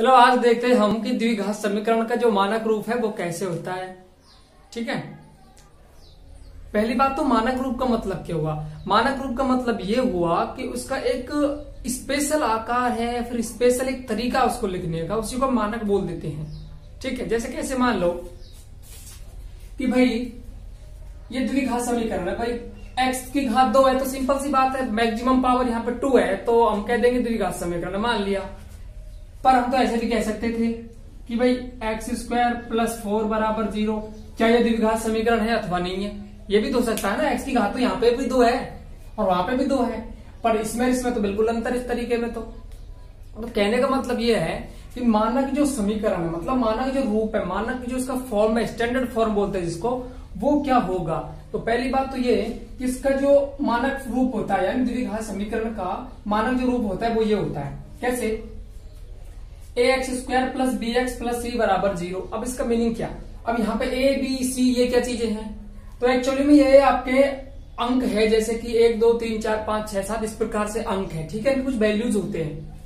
चलो आज देखते हैं हम कि द्विघात समीकरण का जो मानक रूप है वो कैसे होता है। ठीक है, पहली बात तो मानक रूप का मतलब क्या हुआ। मानक रूप का मतलब ये हुआ कि उसका एक स्पेशल आकार है, फिर स्पेशल एक तरीका उसको लिखने का, उसी को मानक बोल देते हैं। ठीक है, जैसे कैसे मान लो कि भाई ये द्विघात समीकरण है, भाई x की घात 2 है तो सिंपल सी बात है मैक्सिमम पावर यहाँ पे 2 है तो हम कह देंगे द्विघात समीकरण मान लिया। पर हम तो ऐसे भी कह सकते थे कि भाई x² + 4 = 0, क्या ये द्विघात समीकरण है अथवा नहीं है, ये भी तो सकता है ना। x की घात तो यहाँ पे भी 2 है और वहां पे भी 2 है, पर इसमें तो बिल्कुल अंतर इस तरीके में। तो कहने का मतलब ये है कि मानक जो समीकरण है, मतलब मानक जो रूप है, मानक जो इसका फॉर्म है, स्टैंडर्ड फॉर्म बोलते हैं जिसको, वो क्या होगा। तो पहली बात तो ये कि इसका जो मानक रूप होता है यानी द्विघात समीकरण का मानक जो रूप होता है वो ये होता है। कैसे, ax² + bx + c = 0। अब इसका मीनिंग क्या, अब यहाँ पे ए बी सी ये क्या चीजें हैं, तो एक्चुअली में ये आपके अंक है, जैसे कि 1 2 3 4 5 6 7 इस प्रकार से अंक है। ठीक है, कुछ वैल्यूज होते हैं।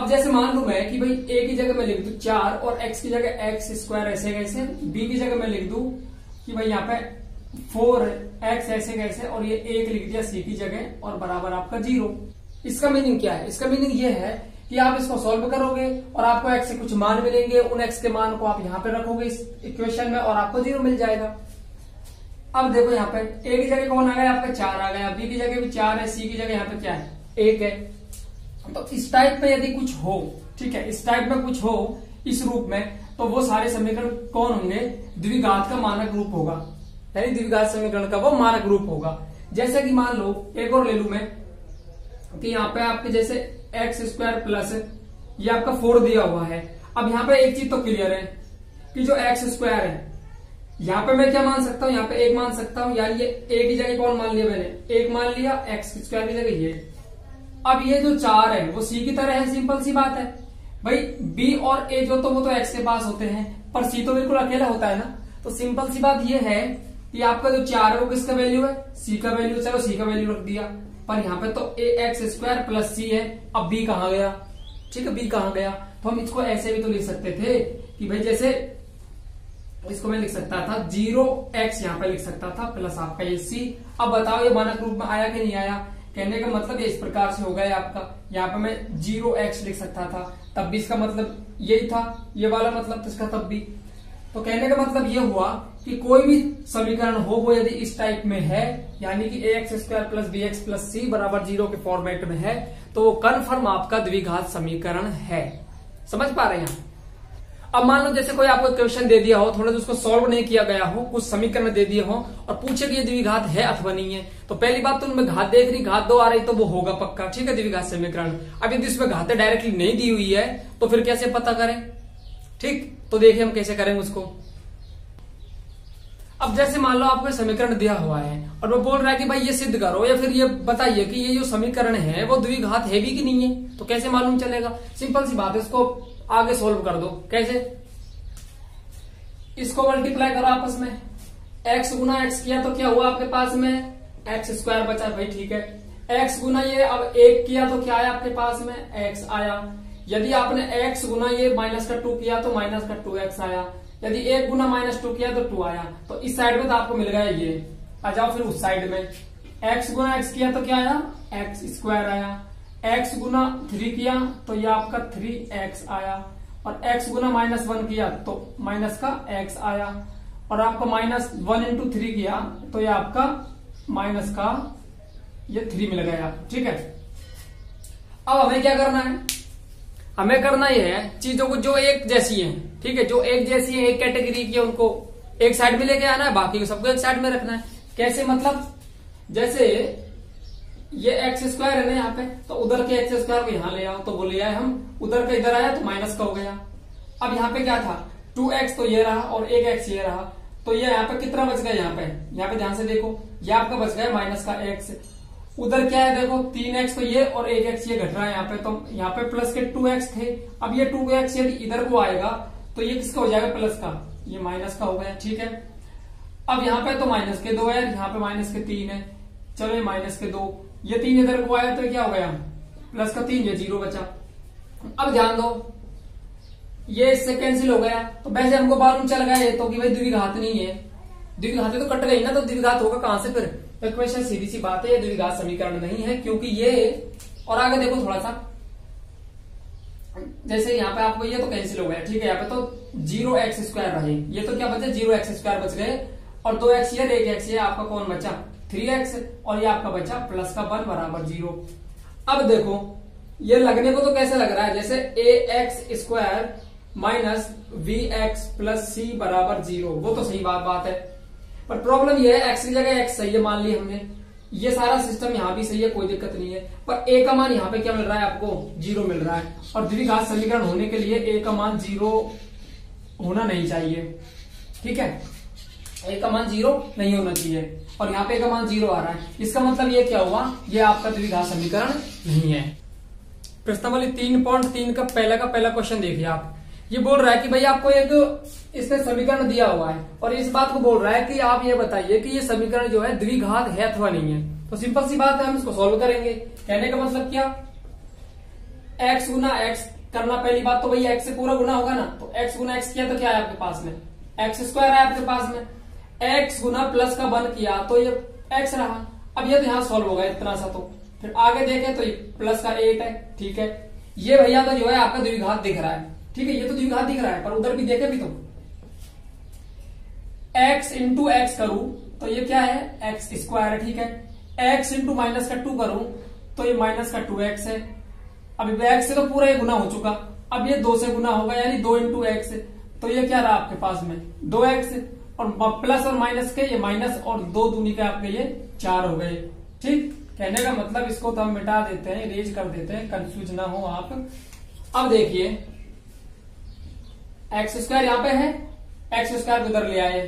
अब जैसे मान लू मैं कि भाई ए की जगह मैं लिख दू 4 और x की जगह x² ऐसे कैसे, b की जगह मैं लिख दू कि भाई यहाँ पे 4x ऐसे कैसे और ये 1 लिख दिया c की जगह और बराबर आपका 0। इसका मीनिंग क्या है, इसका मीनिंग ये है कि आप इसको सॉल्व करोगे और आपको x से कुछ मान मिलेंगे, उन x के मान को आप यहाँ पे रखोगे इस इक्वेशन में और आपको 0 मिल जाएगा। अब देखो यहाँ पे a की जगह कौन आ गया, आपका 4 आ गया, b की जगह भी 4 है, c की जगह यहाँ पे क्या है 1 है। तो इस टाइप में यदि कुछ हो, ठीक है, इस टाइप में कुछ हो इस रूप में, तो वो सारे समीकरण कौन होंगे, द्विघात का मानक रूप होगा, यानी द्विघात समीकरण का वो मानक रूप होगा। जैसे कि मान लो एक और ले लू मैं कि यहाँ पे आपके जैसे x² + ये आपका 4 दिया हुआ है। अब यहाँ पे एक चीज तो क्लियर है कि जो x² है यहाँ पे मैं क्या मान सकता हूँ, यहाँ पे 1 मान सकता हूँ, यानी ये a की जगह कौन मान लिया मैंने, 1 मान लिया, x² की जगह ये। अब ये जो 4 है वो c की तरह है, सिंपल सी बात है भाई। b और a जो, तो वो तो x के पास होते हैं, पर c तो बिल्कुल अकेला होता है ना। तो सिंपल सी बात ये है कि आपका जो 4 है वो किसका वैल्यू है, c का वैल्यू। चलो c का वैल्यू रख दिया, पर यहाँ पे तो ax² + c है। अब b कहाँ गया, ठीक है, b कहाँ गया। तो हम इसको ऐसे भी तो लिख सकते थे कि भाई जैसे इसको मैं लिख सकता था 0x यहाँ पे लिख सकता था प्लस आपका ये c। अब बताओ ये मानक रूप में आया कि नहीं आया। कहने का मतलब इस प्रकार से हो गया आपका, यहाँ पे मैं 0x लिख सकता था तब भी इसका मतलब यही था, ये वाला मतलब तो इसका तब भी। तो कहने का मतलब ये हुआ कि कोई भी समीकरण हो वो यदि इस टाइप में है, यानी कि ax² + bx + c = 0 के फॉर्मेट में है, तो वो कन्फर्म आपका द्विघात समीकरण है। समझ पा रहे हैं। अब मान लो जैसे कोई आपको क्वेश्चन दे दिया हो, थोड़ा सा उसको सॉल्व नहीं किया गया हो, कुछ समीकरण दे दिए हो और पूछे कि ये द्विघात है अथवा नहीं है, तो पहली बात तो उनमें घात देख रही, घात 2 आ रही तो वो होगा पक्का। ठीक है, द्विघात समीकरण। अब यदि इसमें घातें डायरेक्टली नहीं दी हुई है तो फिर कैसे पता करें। ठीक, तो देखिए हम कैसे करेंगे उसको। अब जैसे मान लो आपको समीकरण दिया हुआ है और वो बोल रहा है कि भाई ये सिद्ध करो या फिर ये बताइए कि ये जो समीकरण है वो द्विघात है भी कि नहीं है। तो कैसे मालूम चलेगा, सिंपल सी बात है, इसको आगे सोल्व कर दो। कैसे, इसको मल्टीप्लाई करो आपस में, x × x किया तो क्या हुआ आपके पास में x² बचा, भाई ठीक है, x× ये, अब 1 किया तो क्या आया आपके पास में x आया। यदि आपने x× ये -2 किया तो -2x आया, यदि 1 × -2 किया तो 2 आया। तो इस साइड में तो आपको मिल गया ये, आ जाओ फिर उस साइड में, x× x किया तो क्या आया x² आया, x× 3 किया तो ये आपका 3x आया, और x× -1 किया तो माइनस का x आया, और आपका -1 × 3 किया तो ये आपका माइनस का ये 3 मिल गया। ठीक है, अब हमें क्या करना है, हमें करना ये है चीजों को जो एक जैसी हैं, ठीक है, जो एक जैसी है, एक कैटेगरी की, उनको एक साइड में लेके आना है, बाकी को सबको एक साइड में रखना है। कैसे, मतलब जैसे ये x² है ना यहाँ पे, तो उधर के x² को यहाँ ले आओ तो वो ले आए हम, उधर का इधर आया तो माइनस का हो गया। अब यहाँ पे क्या था 2x तो ये रहा और 1x ये रहा, तो ये यहाँ पे कितना बच गया, यहाँ पे ध्यान से देखो, ये आपका बच गया माइनस का x। उधर क्या है देखो 3x तो ये और 1x ये घट रहा है यहाँ पे, तो यहाँ पे प्लस के 2x थे। अब ये 2x यदि इधर को आएगा तो ये किसका हो जाएगा, प्लस का, ये माइनस का हो गया। ठीक है, अब यहाँ पे तो माइनस के 2 है, यहाँ पे माइनस के 3 है, चलो ये माइनस के 2, ये 3 इधर को आया तो क्या हो गया प्लस का 3, ये 0 बचा। अब ध्यान दो ये इससे कैंसिल हो गया। तो वैसे हमको मालूम चल गया तो कि भाई द्विघात नहीं है, द्विघात तो कट गई ना, तो द्विघात होगा कहां से फिर। तो क्वेश्चन सीधी सी बात है ये द्विघात समीकरण नहीं है, क्योंकि ये और आगे देखो थोड़ा सा, जैसे यहाँ पे आपको ये तो कैंसिल हो गया, ठीक है, यहाँ पे तो 0x² रहे, ये तो क्या बचे 0x² बच गए, और 2x ये 1x ये आपका कौन बचा 3x, और ये आपका बचा प्लस का 1 बराबर 0। अब देखो ये लगने को तो कैसे लग रहा है, जैसे ax² - bx + c बराबर 0, वो तो सही बात है, पर प्रॉब्लम ये है x की जगह x सही है मान ली हमने, ये सारा सिस्टम यहाँ भी सही है, कोई दिक्कत नहीं है, पर a का मान यहाँ पे क्या मिल रहा है आपको 0 मिल रहा है, और द्विघात समीकरण होने के लिए a का मान 0 होना नहीं चाहिए, ठीक है, a का मान 0 नहीं होना चाहिए, और यहाँ पे a का मान 0 आ रहा है, इसका मतलब ये क्या हुआ, ये आपका द्विघात समीकरण नहीं है। प्रश्नावली 3.3 का पहला क्वेश्चन देखिए आप, ये बोल रहा है कि भाई आपको एक इसने समीकरण दिया हुआ है, और इस बात को बोल रहा है कि आप ये बताइए कि ये समीकरण जो है द्विघात है अथवा नहीं है। तो सिंपल सी बात है, हम इसको सॉल्व करेंगे। कहने का मतलब क्या, x गुना x करना, पहली बात तो भाई x से पूरा गुना होगा ना, तो x गुना x किया तो क्या है आपके पास में x² है आपके पास में, x गुना प्लस का 1 किया तो ये x रहा। अब ये तो यहाँ सॉल्व होगा इतना सा, तो फिर आगे देखे तो ये प्लस का 8 है, ठीक है, ये भैया तो जो है आपका द्विघात दिख रहा है, ठीक है, ये तो द्विघात दिख रहा है, पर उधर भी देखे भी तो x into x करूं तो ये क्या है x² है, ठीक है, x into -2 करूं तो ये -2x है। अब x से तो पूरा ये गुना हो चुका, अब ये 2 से गुना होगा, यानी 2 into x, तो ये क्या रहा आपके पास में 2x, और प्लस और माइनस के ये माइनस, और 2 दूनी के आपके ये 4 हो गए, ठीक। कहने का मतलब इसको तो हम मिटा देते हैं, इरेज कर देते हैं, कंफ्यूज ना हो आप। अब देखिए x² यहाँ पे है, x² उधर ले आए,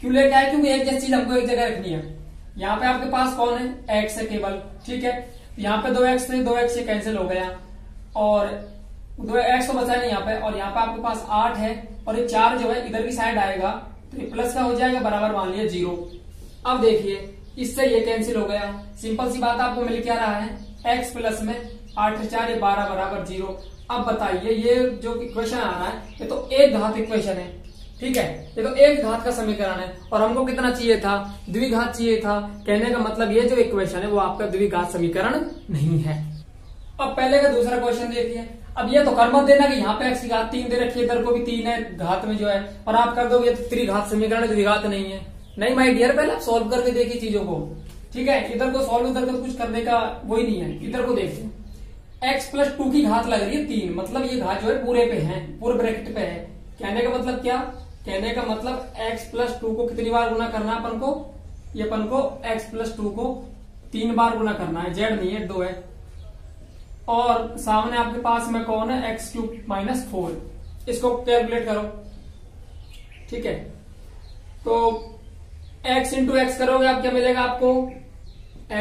क्यों लेके आए, क्योंकि एक जैसी चीज हमको एक जगह रखनी है। यहाँ पे आपके पास कौन है x है केवल, ठीक है, यहाँ पे 2x थे, 2x ये कैंसिल हो गया, और 2x को बचा नहीं यहाँ पे, और यहाँ पे आपके पास 8 है, और ये 4 जो है इधर की साइड आएगा तो ये प्लस का हो जाएगा, बराबर मान लिया 0। अब देखिए इससे ये कैंसिल हो गया, सिंपल सी बात आपको मिल क्या रहा है x प्लस में 8 × 4 = 12 बराबर 0। अब बताइए ये जो इक्वेशन आ रहा है ये तो एक घात इक्वेशन है, ठीक है, ये तो एक घात का समीकरण है, और हमको कितना चाहिए था, द्विघात चाहिए था। कहने का मतलब ये जो इक्वेशन है वो आपका द्विघात समीकरण नहीं है। अब पहले का दूसरा क्वेश्चन देखिए। अब ये तो कर मत देना कि यहाँ पे x³ 3 दे रखिए, इधर को भी 3 है घात में जो है, और आप कर दोगे तो त्रिघात समीकरण, द्विघात नहीं है। नहीं माय डियर, पहले आप सोल्व करके देखिए चीजों को, ठीक है, इधर को सोल्व उधर को कुछ करने का वही नहीं है। इधर को देखिए x + 2 की घात लग रही है 3, मतलब ये घात जो है पूरे पे है, पूरे ब्रैकेट पे है। कहने का मतलब क्या, कहने का मतलब x + 2 को कितनी बार गुना करना है अपन को, ये अपन को x + 2 को 3 बार गुना करना है, z नहीं है 2 है, और सामने आपके पास में कौन है x³ - 4, इसको कैलकुलेट करो, ठीक है, तो x× x करोगे आप क्या मिलेगा आपको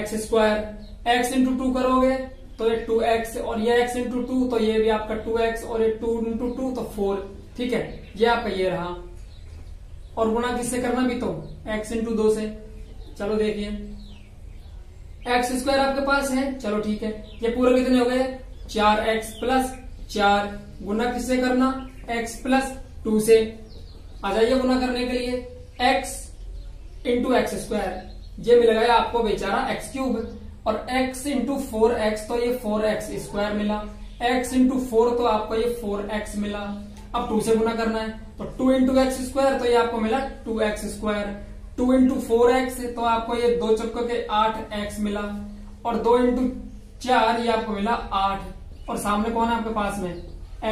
x², x× 2 करोगे तो ये 2x, और ये x× 2 तो ये भी आपका 2x, और ये 2 into 2 तो 4, ठीक है, ये आपका ये रहा, और गुणा किससे करना भी तो x into 2 से। चलो देखिए x² आपके पास है, चलो ठीक है, ये पूरे कितने हो गए 4x + 4, गुना किससे करना x + 2 से। आ जाइए गुना करने के लिए, x into x² ये मिल गया आपको बेचारा x³, और x into 4x तो ये 4x² मिला, x into 4 तो आपको ये 4x मिला। अब 2 से गुना करना है तो 2 into x² तो ये आपको मिला 2x², 2 into 4x तो आपको ये 2 × 4 = 8x मिला, और 2 into 4 ये आपको मिला 8, और सामने कौन है आपके पास में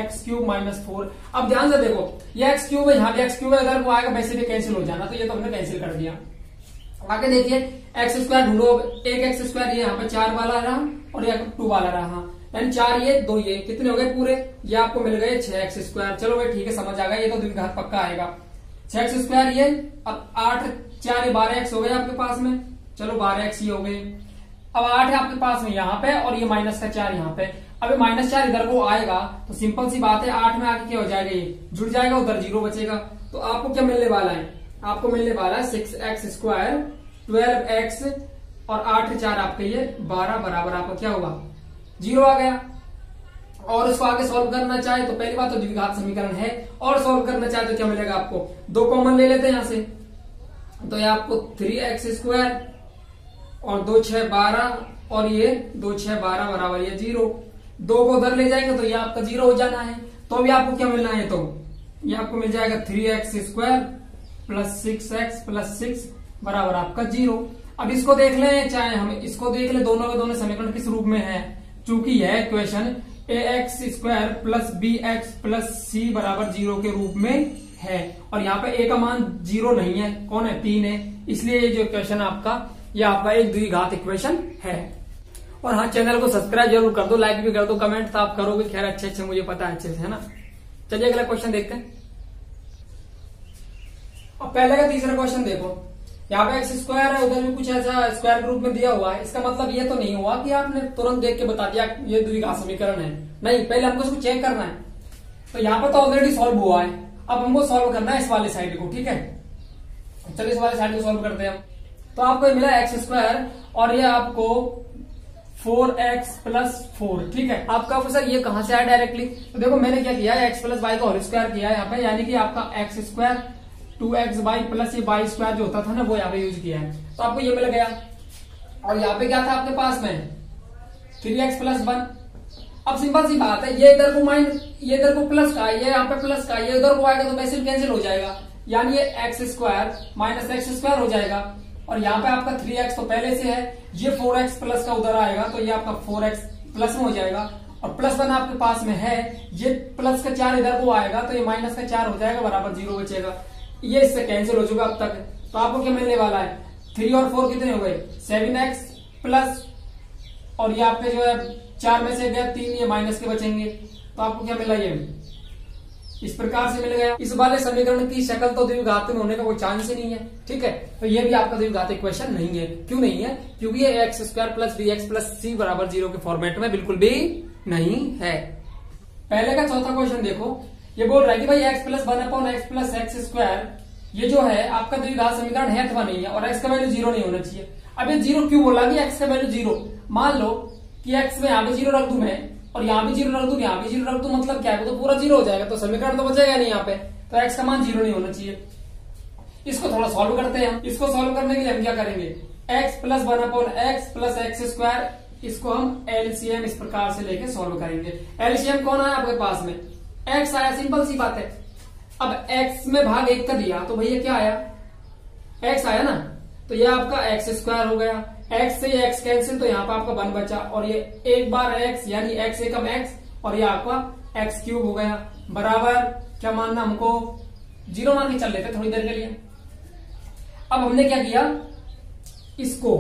x³ - 4। अब ध्यान से देखो ये x³ है, यहाँ भी x³ है, अगर वो आएगा वैसे भी कैंसिल हो जाना, तो ये तो हमने कैंसिल कर दिया। आगे देखिए x² ढूंढो, एक x² ये यहाँ पे 4 वाला रहा और यहाँ 2 वाला रहा, यानी 4 ये 2 ये कितने हो गए पूरे, ये आपको मिल गए 6x²। चलो भाई ठीक है, समझ आ गया, ये तो द्विघात पक्का आएगा 6x² ये। अब 8×4 = 12x हो गए आपके पास में, चलो 12x ये हो गए। अब 8 है आपके पास में यहाँ पे, और ये माइनस का 4 यहाँ पे, अब -4 इधर को आएगा तो सिंपल सी बात है 8 में आके क्या हो जाएगा, ये जुड़ जाएगा, उधर 0 बचेगा, तो आपको क्या मिलने वाला है, आपको मिलने वाला 6x² 12x, और 8×4 आपके ये 12 बराबर आपका क्या होगा 0 आ गया। और उसको आगे सॉल्व करना चाहे तो पहली बात तो द्विघात समीकरण है, और सॉल्व करना चाहे तो क्या मिलेगा आपको, दो कॉमन ले लेते हैं यहां से, तो ये आपको 3x² और 2 6 12 और ये 2 6 12 बराबर ये 0, 2 को उधर ले जाएंगे तो ये आपका 0 हो जाना है। तो अभी आपको क्या मिलना है, तो ये आपको मिल जाएगा 3x² + 6x + 6 बराबर आपका 0। अब इसको देख लें, चाहे हम इसको देख ले, दोनों के दोनों समीकरण किस रूप में है, चूंकि यह इक्वेशन ax² + bx + c बराबर 0 के रूप में है, और यहाँ पे a का मान 0 नहीं है, कौन है, 3 है, इसलिए ये जो इक्वेशन आपका, ये आपका एक द्विघात इक्वेशन है। और हाँ, चैनल को सब्सक्राइब जरूर कर दो, लाइक भी कर दो, कमेंट तो आप करोगे, खैर अच्छे मुझे पता है अच्छे से, है ना। चलिए अगला क्वेश्चन देखते हैं। अब पहले का तीसरा क्वेश्चन देखो, यहाँ पे x² है, उधर भी कुछ ऐसा स्क्वायर ग्रुप में दिया हुआ है, इसका मतलब ये तो नहीं हुआ कि आपने तुरंत देख के बता दिया ये द्विघात समीकरण है, नहीं, पहले हमको इसको चेक करना है। तो यहाँ पर तो ऑलरेडी सॉल्व हुआ है, अब हमको सॉल्व करना है इस वाले साइड को, ठीक है। चलिए इस वाले साइड को सॉल्व करते हैं हम। तो आपको ये मिला x² और ये आपको 4x + 4, ठीक है। आपका सर ये कहां से आया डायरेक्टली, तो देखो मैंने क्या किया है, x + y का होल स्क्वायर किया है यहाँ पे, यानी कि आपका x² 2xy प्लस ये y स्क्वायर जो होता था ना, वो यहाँ पे यूज किया है, तो आपको ये मिल गया। और यहाँ पे क्या था आपके पास में, 3x + 1। अब सिंपल सी बात है, ये इधर को माइनस, ये इधर को प्लस का, ये यहाँ पे प्लस का, ये इधर को आएगा तो कैंसिल कैंसिल हो जाएगा, यानी ये x² - x² हो जाएगा। और यहाँ पे आपका 3x तो पहले से है, ये 4x प्लस का उधर आएगा तो ये आपका 4x + 1 हो जाएगा, और +1 आपके पास में है, ये प्लस का 4 इधर को आएगा तो ये माइनस का 4 हो जाएगा बराबर 0 बचेगा, ये इससे कैंसिल हो चुका अब तक। तो आपको क्या मिलने वाला है, 3 और 4 कितने हो गए, 7x+ और ये आपके जो है 4 में से गया 3, ये माइनस के बचेंगे, तो आपको क्या मिला, ये इस प्रकार से मिल गया। इस वाले समीकरण की शक्ल तो द्विघात में होने का कोई चांस ही नहीं है, ठीक है। तो ये भी आपका द्विघाती इक्वेशन नहीं है, क्यों नहीं है, क्योंकि ये x² + bx + c बराबर 0 के फॉर्मेट में बिल्कुल भी नहीं है। पहले का चौथा क्वेश्चन देखो, ये बोल रहा है कि भाई x + 1 / x + x², ये जो है आपका द्विघात समीकरण है अथवा नहीं है, और x का वैल्यू 0 नहीं होना चाहिए। अब ये 0 क्यों बोला कि x का वैल्यू 0, मान लो कि x में यहाँ पे 0 रख दू मैं, और यहाँ भी 0 रख दू, यहाँ भी 0 रख दू, मतलब क्या है, तो पूरा 0 हो जाएगा, तो समीकरण तो बचेगा नहीं यहाँ पे, तो x का मान 0 नहीं होना चाहिए। इसको थोड़ा सॉल्व करते हैं, इसको सॉल्व करने के लिए हम क्या करेंगे, x + 1 / x + x², इसको हम एलसीएम इस प्रकार से लेके सॉल्व करेंगे। एलसीएम कौन आया आपके पास में, x आया, सिंपल सी बात है। अब x में भाग 1 का दिया तो भैया क्या आया, x आया ना, तो ये आपका x² हो गया, x से x कैंसिल, तो यहाँ पर आपका 1 बचा, और ये एक बार x यानी x एकम x, और ये आपका x³ हो गया बराबर, क्या मानना हमको, 0 मान के चल लेते थोड़ी देर के लिए। अब हमने क्या किया, इसको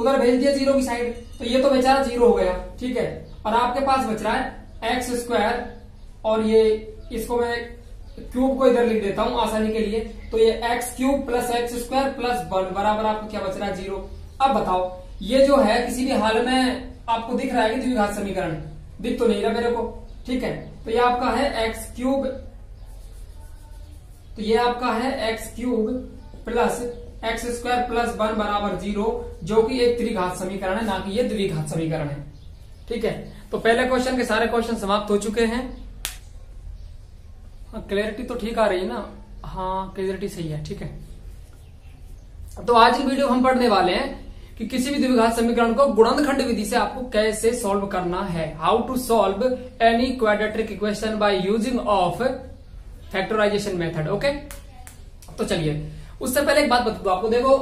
उधर भेज दिया 0 की साइड, तो ये तो बेचारा 0 हो गया, ठीक है। और आपके पास बच रहा है x² और ये, इसको मैं क्यूब को इधर लिख देता हूं आसानी के लिए, तो ये x³ + x² + 1 बराबर आपको क्या बच रहा है, 0। अब बताओ, ये जो है किसी भी हाल में आपको दिख रहा है कि द्विघात समीकरण, दिख तो नहीं रहा मेरे को, ठीक है। तो ये आपका है x³ तो ये आपका है x³ + x² + 1 बराबर 0, जो कि एक त्रिघात समीकरण है, ना कि ये द्विघात समीकरण है, ठीक है। तो पहले क्वेश्चन के सारे क्वेश्चन समाप्त हो चुके हैं। हाँ, क्लियरिटी तो ठीक आ रही है ना, हाँ क्लियरिटी सही है, ठीक है। तो आज की वीडियो हम पढ़ने वाले हैं कि किसी भी द्विघात समीकरण को गुणनखंड विधि से आपको कैसे सॉल्व करना है, how to solve any quadratic equation by using of factorisation method, okay. तो चलिए, उससे पहले एक बात बता दूं आपको, देखो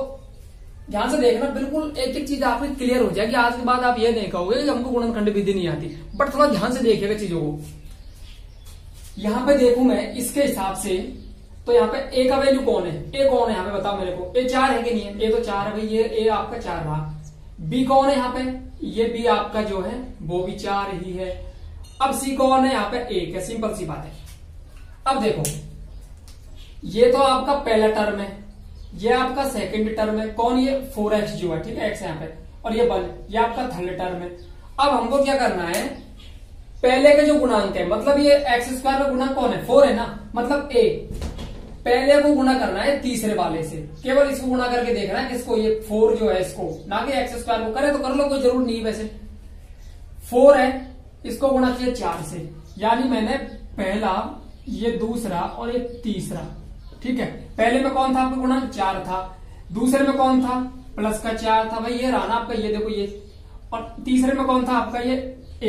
ध्यान से देखना, बिल्कुल एक एक चीज आपको क्लियर हो जाएगी, आज के बाद आप ये नहीं कहोगे कि हमको गुणनखंड विधि नहीं आती, बट थोड़ा ध्यान से देखिएगा चीजों को। यहां पे देखू मैं इसके हिसाब से, तो यहाँ पे a का वैल्यू कौन है, a कौन है यहाँ पे बताओ मेरे को, a 4 है कि नहीं है, a तो 4 है भाई, ये a आपका 4 रहा। b कौन है यहाँ पे, ये b आपका जो है वो भी 4 ही है। अब c कौन है यहाँ पे, 1 है, सिंपल सी बात है। अब देखो, ये तो आपका पहला टर्म है, ये आपका सेकंड टर्म है, कौन, ये 4x जो है, ठीक है, x है यहाँ पे, और ये 1, ये आपका थर्ड टर्म है। अब हमको क्या करना है, पहले के जो गुणांक है, मतलब ये x² का गुणांक कौन है, 4 है ना, मतलब a, पहले को गुणा करना है तीसरे वाले से, केवल इसको गुणा करके देखना है, इसको ये 4 जो है इसको, ना कि x² को करे तो कर लो, कोई जरूर नहीं, वैसे 4 है इसको गुणा किया 4 से, यानी मैंने पहला, ये दूसरा और ये तीसरा। ठीक है, पहले में कौन था आपका गुणांक? 4 था। दूसरे में कौन था? प्लस का 4 था, भाई ये रहा ना आपका, ये देखो ये। और तीसरे में कौन था आपका? ये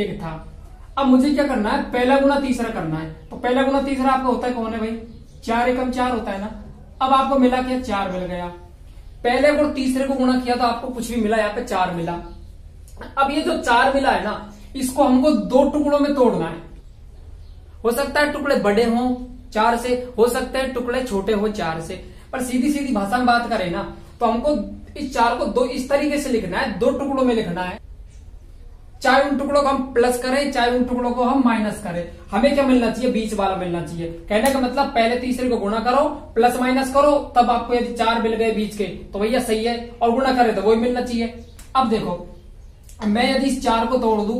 1 था। अब मुझे क्या करना है? पहला गुणा तीसरा करना है। तो पहला गुणा तीसरा आपका होता है कौन है भाई? 4 एकम 4 होता है ना। अब आपको मिला क्या? 4 मिल गया। पहले गुण तीसरे को गुणा किया तो आपको कुछ भी मिला, यहाँ पे 4 मिला। अब ये जो 4 मिला है ना, इसको हमको 2 टुकड़ों में तोड़ना है। हो सकता है टुकड़े बड़े हों 4 से, हो सकता है टुकड़े छोटे हों 4 से, पर सीधी सीधी भाषा में बात करें ना तो हमको इस 4 को 2 इस तरीके से लिखना है, 2 टुकड़ों में लिखना है। चाहे उन टुकड़ों को हम प्लस करें, चाहे उन टुकड़ों को हम माइनस करें, हमें क्या मिलना चाहिए? बीच वाला मिलना चाहिए। कहने का मतलब पहले तीसरे को गुणा करो, प्लस माइनस करो, तब आपको यदि 4 मिल गए बीच के तो भैया सही है, और गुणा करे तो वही मिलना चाहिए। अब देखो, मैं यदि इस 4 को तोड़ दू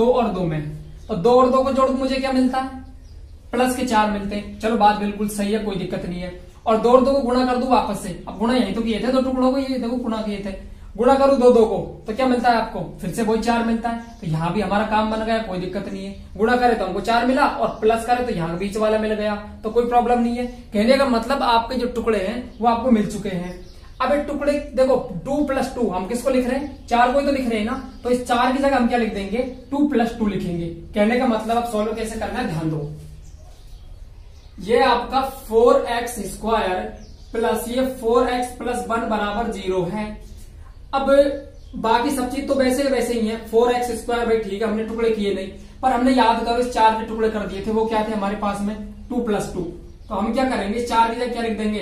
2 और 2 में, तो 2 और 2 को जोड़ मुझे क्या मिलता है? प्लस के 4 मिलते हैं। चलो बात बिल्कुल सही है, कोई दिक्कत नहीं है। और 2 और 2 को गुणा कर दू वापस से। अब गुणा यही तो किए थे 2 टुकड़ों को, ये देखो गुणा किए थे। गुणा करूं 2 2 को तो क्या मिलता है आपको? फिर से वही 4 मिलता है। तो यहाँ भी हमारा काम बन गया, कोई दिक्कत नहीं है। गुणा करे तो हमको 4 मिला, और प्लस करे तो यहाँ बीच वाला मिल गया, तो कोई प्रॉब्लम नहीं है। कहने का मतलब आपके जो टुकड़े हैं वो आपको मिल चुके हैं। अब ये टुकड़े देखो, 2 प्लस 2 हम किसको लिख रहे हैं? 4 को ही तो लिख रहे हैं ना। तो इस 4 की जगह हम क्या लिख देंगे? 2 प्लस 2 लिखेंगे। कहने का मतलब आप सॉल्व कैसे करना है ध्यान दो। ये आपका 4x² प्लस ये 4x + 1 बराबर 0 है। अब बाकी सब चीज तो वैसे ही है। 4x² भाई ठीक है, हमने टुकड़े किए नहीं, पर हमने याद करो इस 4 के टुकड़े कर दिए थे। वो क्या थे हमारे पास में? 2 प्लस 2। तो हम क्या करेंगे? इस 4 की जगह क्या लिख देंगे?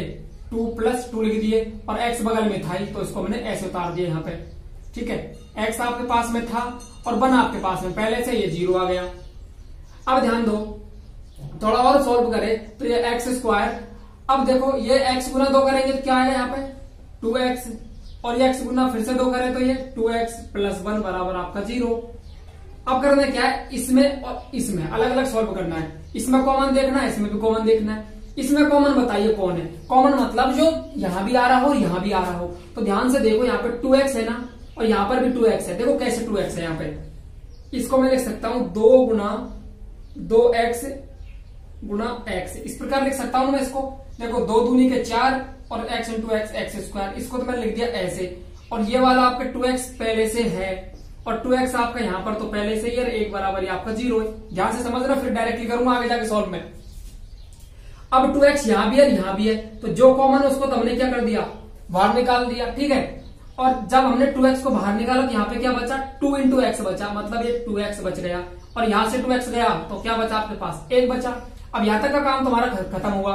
2 प्लस 2 लिख दिए, और x बगल में था ही, तो इसको हमने ऐसे उतार दिया यहाँ पे। ठीक है, x आपके पास में था और 1 आपके पास में पहले से, ये 0 आ गया। अब ध्यान दो, थोड़ा और सॉल्व करें तो ये x²। अब देखो ये x गुना 2 करेंगे तो क्या आएगा यहाँ पे? 2x, और ये x गुना फिर से 2 करें तो ये 2x + 1 बराबर आपका 0। अब करना क्या है? इसमें और इसमें अलग अलग सॉल्व करना है। इसमें कॉमन देखना है, इसमें भी कॉमन देखना है। इसमें कॉमन बताइए कौन है? कॉमन मतलब जो यहाँ भी आ रहा हो और यहाँ भी आ रहा हो। तो ध्यान से देखो, यहाँ पर 2x है ना, और यहाँ पर भी 2x है। देखो कैसे 2x है यहाँ पे, इसको मैं लिख सकता हूँ 2 गुना 2x गुना x, इस प्रकार लिख सकता हूं मैं इसको। देखो 2 दूनी के 4 और x × x x², इसको तो मैंने लिख दिया ऐसे। और ये वाला आपका 2x पहले से है, और 2x आपका यहाँ पर तो पहले से ही, और 1 बराबर आपका 0 है। ध्यान से समझना, फिर डायरेक्टली करूंगा आगे जाके सॉल्व में। अब 2x यहाँ भी है, यहाँ भी है, तो जो कॉमन है उसको तो हमने क्या कर दिया? बाहर निकाल दिया। ठीक है, और जब हमने 2x को बाहर निकाला तो यहाँ पे क्या बचा? 2 × x बचा, मतलब ये 2x बच गया, और यहाँ से 2x गया तो क्या बचा आपके पास? 1 बचा। अब यहाँ तक का काम तुम्हारा खत्म हुआ।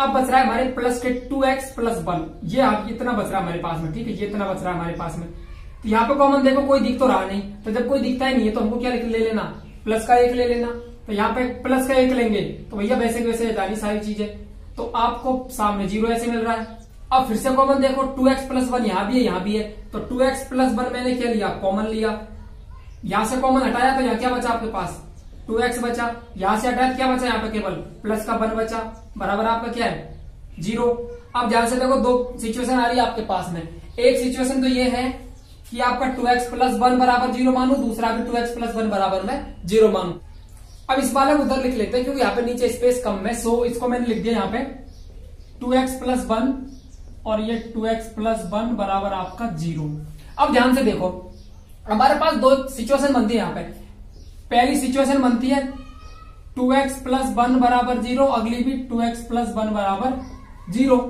अब बच रहा है हमारे प्लस के 2x + 1, ये आप इतना बच रहा है हमारे पास में। ठीक है, ये इतना बच रहा है हमारे पास में। तो यहाँ पे कॉमन देखो, कोई दिख तो रहा नहीं, तो जब कोई दिखता ही नहीं है तो हमको क्या ले लेना? प्लस का 1 ले लेना। तो यहाँ पे प्लस का 1 लेंगे तो भैया वैसे के वैसे जानी सारी चीजें, तो आपको सामने 0 ऐसे मिल रहा है। अब फिर से कॉमन देखो, 2x + 1 यहाँ भी है, यहाँ भी है, तो 2x + 1 मैंने क्या लिया? कॉमन लिया। यहाँ से कॉमन हटाया तो यहाँ क्या बचा आपके पास? 2x बचा। यहां से हटाया क्या बचा? यहाँ पे केवल प्लस का 1 बचा, बराबर आपका क्या है? 0। अब ध्यान से देखो, 2 सिचुएशन आ रही है आपके पास में। एक सिचुएशन तो ये है कि आपका 2x + 1 बराबर 0 मानू, दूसरा भी 2x + 1 बराबर में 0 मानू। अब इस वाले उधर लिख लेते हैं, क्योंकि यहाँ पे नीचे स्पेस कम है, सो इसको मैंने लिख दिया यहाँ पे 2x + 1, और ये 2x + 1 बराबर आपका 0। अब ध्यान से देखो, हमारे पास 2 सिचुएशन बनती है यहाँ पे। पहली सिचुएशन बनती है 2x + 1 बराबर 0, अगली भी 2x + 1 बराबर 0।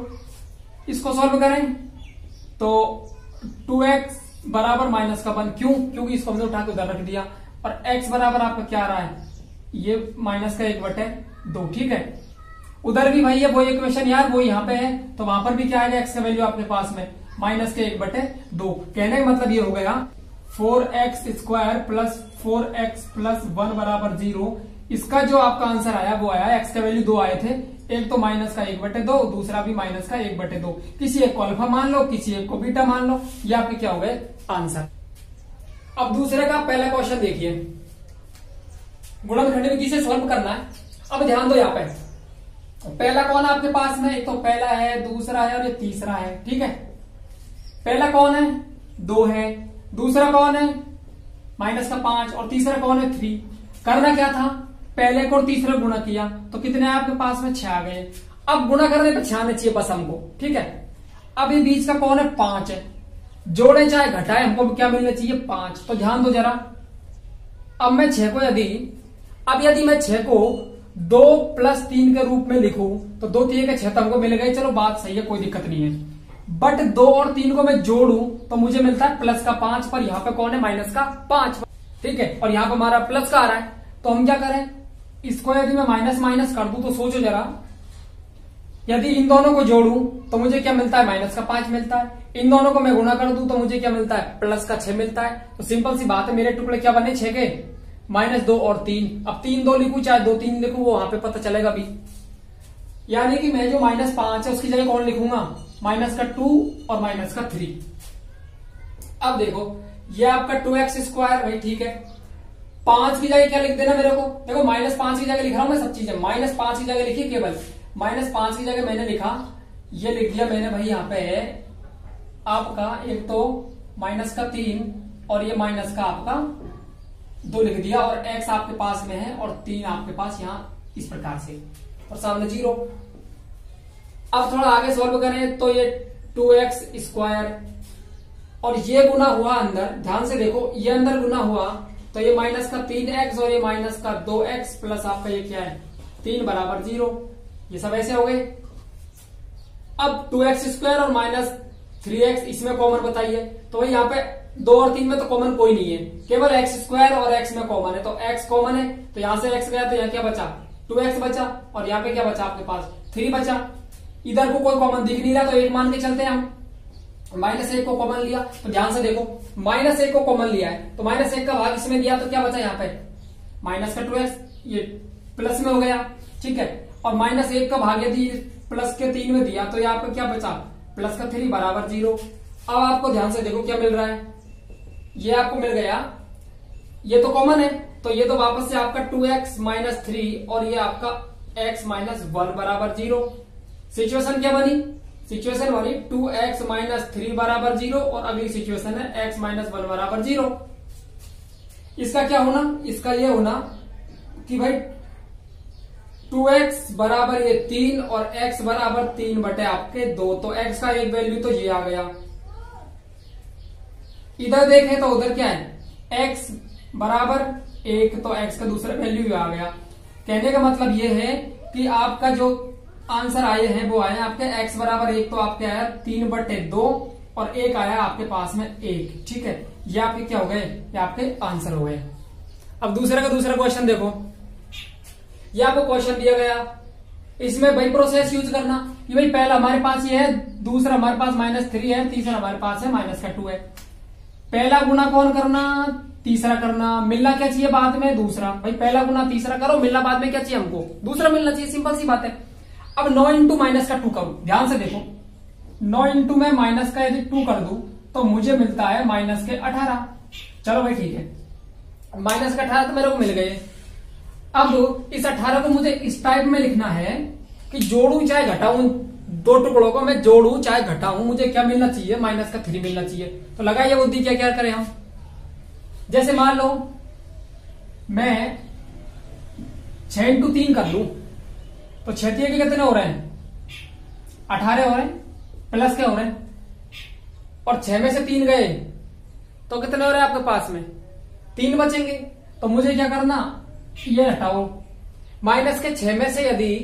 इसको सॉल्व करें तो 2x बराबर -1, क्यों? क्योंकि इसको हमने उठा के उधर रख दिया, और x बराबर आपका क्या रहा है? ये -1/2। ठीक है, उधर भी भाई है वो इक्वेशन यार, वो यहाँ पे है, तो वहां पर भी क्या आएगा? x का वैल्यू आपके पास में -1/2। कहने का मतलब ये हो गया 4x² + 4x + 1 बराबर 0। इसका जो आपका आंसर आया वो आया, x का वैल्यू 2 आए थे, एक तो -1/2, दूसरा भी -1/2। किसी एक को अल्फा मान लो, किसी एक को बीटा मान लो, ये आपके क्या हो गए? आंसर। अब दूसरे का पहला क्वेश्चन देखिए, गुणनखंड विधि से सॉल्व करना है। अब ध्यान दो, यहाँ पे पहला कौन है आपके पास में? एक तो पहला है, दूसरा है, और ये तीसरा है। ठीक है, पहला कौन है? 2 है। दूसरा कौन है? -5, और तीसरा कौन है? 3। करना क्या था, पहले को और तीसरे गुणा किया तो कितने आपके पास में छह आ गए। अब गुणा करने पे छह आने चाहिए बस हमको, ठीक है। अब ये बीच का कौन है, पांच है, जोड़े चाहे घटाए हमको क्या मिलना चाहिए, पांच। तो ध्यान दो जरा, अब मैं छह को यदि मैं छह को 2 + 3 के रूप में लिखूं तो 2 × 3 = 6 तो हमको मिल गए, चलो बात सही है, कोई दिक्कत नहीं है। बट 2 और 3 को मैं जोड़ू तो मुझे मिलता है + का 5, पर यहाँ पे कौन है, -5, ठीक है। और यहाँ पे हमारा प्लस का आ रहा है, तो हम क्या करें, इसको यदि मैं माइनस कर दूं तो सोचो जरा, यदि इन दोनों को जोड़ू तो मुझे क्या मिलता है, -5 मिलता है। इन दोनों को मैं गुणा कर दूं तो मुझे क्या मिलता है, +6 मिलता है। तो सिंपल सी बात है, मेरे टुकड़े क्या बने, 6 के -2 और 3। अब 3 2 लिखू चाहे 2 3 लिखू, वो वहां पे पता चलेगा भी। यानी कि मैं जो -5 है उसकी जगह कौन लिखूंगा, -2 और -3। अब देखो ये आपका 2x2 भाई, ठीक है। 5 की जगह क्या लिख देना मेरे को, देखो -5 की जगह लिख रहा हूं मैं सब चीजें, -5 की जगह लिखिए केवल, -5 की जगह मैंने लिखा, ये लिख दिया मैंने भाई यहाँ पे है आपका एक तो -3 और ये - आपका 2 लिख दिया, और x आपके पास में है और 3 आपके पास यहाँ इस प्रकार से, और सामने 0। अब थोड़ा आगे सॉल्व करें तो ये 2x2 और ये गुना हुआ अंदर, ध्यान से देखो ये अंदर गुना हुआ तो ये -3x और ये -2x प्लस आपका ये क्या है 3 बराबर 0, ये सब ऐसे हो गए। अब 2x2 और -3x इसमें कॉमन बताइए, तो भाई यहाँ पे 2 और 3 में तो कॉमन कोई नहीं है, केवल x2 और x में कॉमन है। तो x कॉमन है तो यहाँ से x गया तो यहाँ क्या बचा, 2x बचा, और यहाँ पे क्या बचा आपके पास, 3 बचा। इधर को कोई कॉमन दिख नहीं रहा तो 1 मान के चलते हैं हम, -1 को कॉमन लिया। तो ध्यान से देखो -1 को कॉमन लिया है तो -1 का भाग इसमें दिया तो क्या बचा यहाँ पे -2x, ये प्लस में हो गया, ठीक है। और -1 का भाग यदि +3 में दिया तो यहाँ पे क्या बचा +3 बराबर 0। अब आपको ध्यान से देखो क्या मिल रहा है, ये आपको मिल गया, ये तो कॉमन है तो ये तो वापस से आपका 2x -3 और ये आपका x -1 बराबर 0। सिचुएशन क्या बनी, सिचुएशन बनी 2x -3 बराबर 0 और अगली सिचुएशन है x -1 बराबर 0। इसका क्या होना, इसका ये होना कि भाई 2x बराबर ये 3 और x बराबर 3/2, तो x का एक वैल्यू तो ये आ गया। इधर देखें तो उधर क्या है, x बराबर 1 तो x का दूसरा वैल्यू ये आ गया। कहने का मतलब ये है कि आपका जो आंसर आए हैं वो आए आपके x बराबर 1 तो आपके आया 3/2 और 1 आया आपके पास में 1, ठीक है। ये आपके क्या हो गए, ये आपके आंसर हो गए। अब दूसरे का दूसरा क्वेश्चन देखो, यह आपको क्वेश्चन दिया गया, इसमें भाई प्रोसेस यूज करना। ये भाई पहला हमारे पास ये है, दूसरा हमारे पास -3 है, तीसरा हमारे पास है -2 है। पहला गुना कौन करना, तीसरा करना, मिलना क्या चाहिए बाद में दूसरा। भाई पहला गुना तीसरा करो, मिलना बाद में क्या चाहिए हमको, दूसरा मिलना चाहिए, सिंपल सी बात है। अब 9 × -2 करूं, ध्यान से देखो 9 × मैं माइनस का यदि 2 कर दू तो मुझे मिलता है -18, चलो भाई ठीक है, -18 तो मेरे को मिल गए। अब इस 18 को मुझे इस टाइप में लिखना है कि जोड़ू चाहे घटाऊं, दो टुकड़ों को मैं जोड़ू चाहे घटाऊं, मुझे क्या मिलना चाहिए, -3 मिलना चाहिए। तो लगाइए बुद्धि क्या क्या करें हम। जैसे मान लो मैं 6 × 3 कर लू तो 6 के कितने हो रहे हैं, 18 हो रहे हैं, प्लस क्या हो रहे हैं, और 6 में से 3 गए तो कितने हो रहे हैं आपके पास में, 3 बचेंगे। तो मुझे क्या करना, ये हटाओ, -6 में से यदि